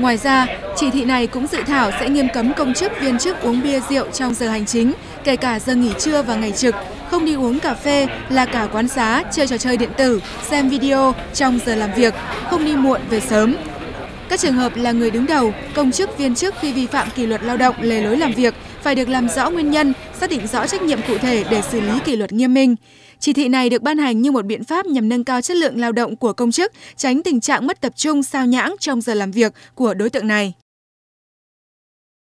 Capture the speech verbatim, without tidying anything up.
Ngoài ra, chỉ thị này cũng dự thảo sẽ nghiêm cấm công chức viên chức uống bia rượu trong giờ hành chính, kể cả giờ nghỉ trưa và ngày trực, không đi uống cà phê, la cả quán xá, chơi trò chơi điện tử, xem video trong giờ làm việc, không đi muộn về sớm. Các trường hợp là người đứng đầu, công chức viên chức khi vi phạm kỷ luật lao động, lề lối làm việc phải được làm rõ nguyên nhân, xác định rõ trách nhiệm cụ thể để xử lý kỷ luật nghiêm minh. Chỉ thị này được ban hành như một biện pháp nhằm nâng cao chất lượng lao động của công chức, tránh tình trạng mất tập trung, sao nhãng trong giờ làm việc của đối tượng này.